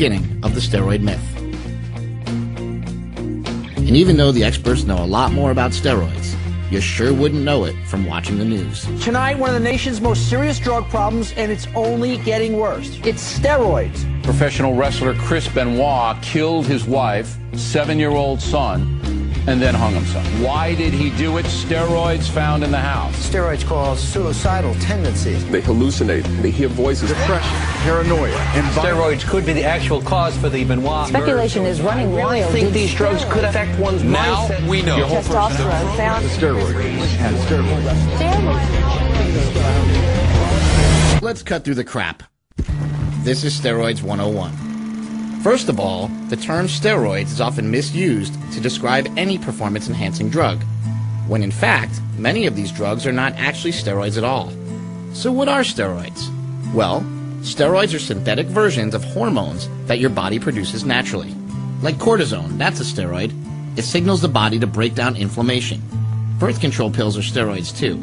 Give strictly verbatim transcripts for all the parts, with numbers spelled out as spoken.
beginning of the steroid myth. And even though the experts know a lot more about steroids, you sure wouldn't know it from watching the news. Tonight, one of the nation's most serious drug problems, and it's only getting worse. It's steroids. Professional wrestler Chris Benoit killed his wife, seven-year-old son, and then hung himself. Why did he do it? Steroids found in the house. Steroids cause suicidal tendencies. They hallucinate. They hear voices. Depression, paranoia, and steroids could be the actual cause for the Benoit. Speculation is running wild. I think these drugs could affect one's mindset. Now we know. Testosterone found. Steroids. Let's cut through the crap. This is Steroids one oh one. First of all, the term steroids is often misused to describe any performance-enhancing drug, when in fact, many of these drugs are not actually steroids at all. So what are steroids? Well, steroids are synthetic versions of hormones that your body produces naturally. Like cortisone, that's a steroid. It signals the body to break down inflammation. Birth control pills are steroids too,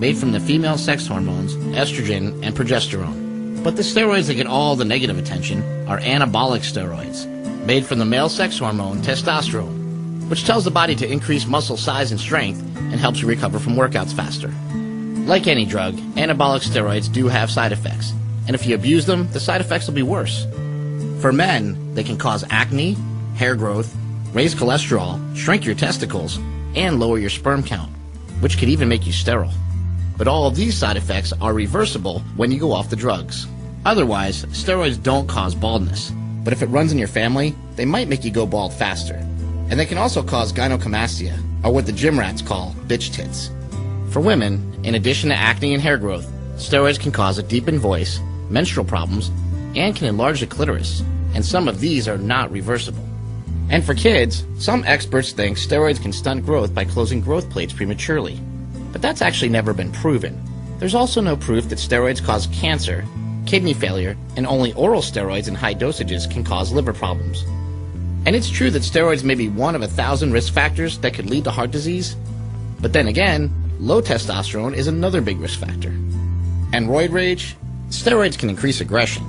made from the female sex hormones, estrogen and progesterone. But the steroids that get all the negative attention are anabolic steroids, made from the male sex hormone testosterone, which tells the body to increase muscle size and strength and helps you recover from workouts faster. Like any drug, anabolic steroids do have side effects, and if you abuse them, the side effects will be worse. For men, they can cause acne, hair growth, raise cholesterol, shrink your testicles, and lower your sperm count, which could even make you sterile. But all of these side effects are reversible when you go off the drugs. Otherwise, steroids don't cause baldness, but if it runs in your family, they might make you go bald faster. And they can also cause gynecomastia, or what the gym rats call bitch tits. For women, in addition to acne and hair growth, steroids can cause a deepened voice, menstrual problems, and can enlarge the clitoris, and some of these are not reversible. And for kids, some experts think steroids can stunt growth by closing growth plates prematurely. But that's actually never been proven. There's also no proof that steroids cause cancer, kidney failure, and only oral steroids in high dosages can cause liver problems. And it's true that steroids may be one of a thousand risk factors that could lead to heart disease, but then again, low testosterone is another big risk factor. And roid rage? Steroids can increase aggression,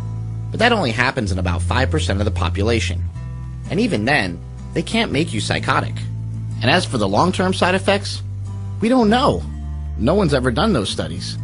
but that only happens in about five percent of the population. And even then, they can't make you psychotic. And as for the long-term side effects, we don't know. No one's ever done those studies.